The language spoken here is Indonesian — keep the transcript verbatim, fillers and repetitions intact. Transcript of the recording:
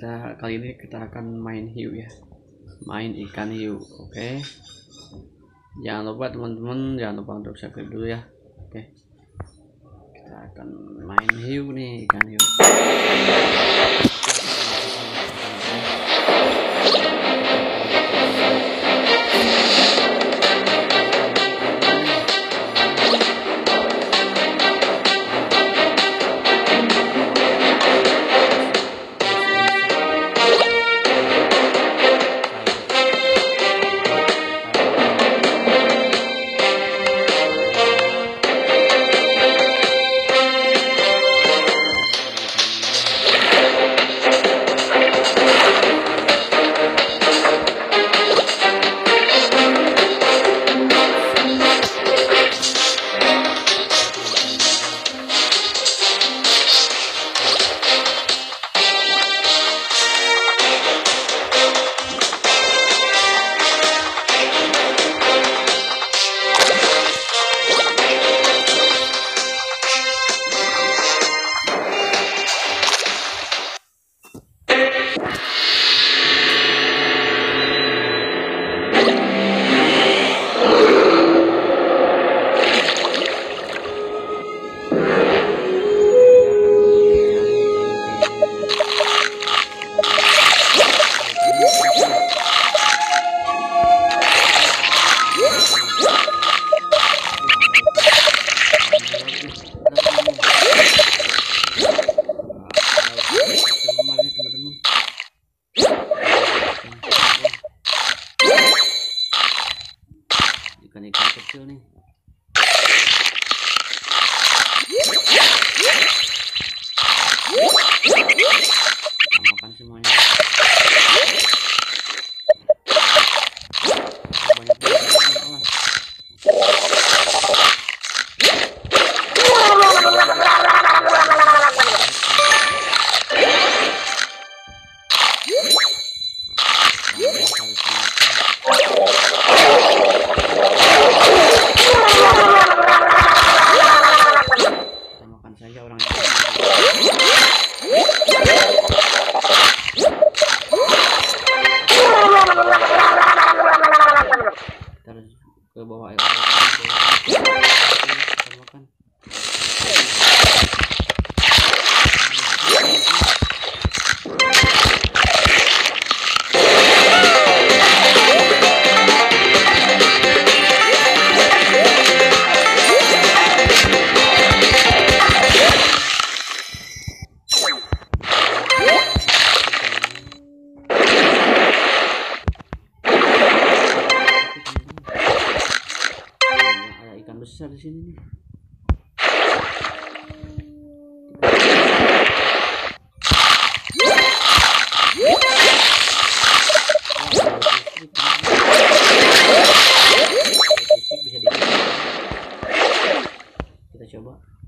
kita kali ini kita akan main hiu ya, main ikan hiu. Oke, okay. Jangan lupa teman-teman, jangan lupa untuk subscribe dulu ya. Oke, okay. Kita akan main hiu nih, ikan hiu. Besar di sini nih. Kita coba.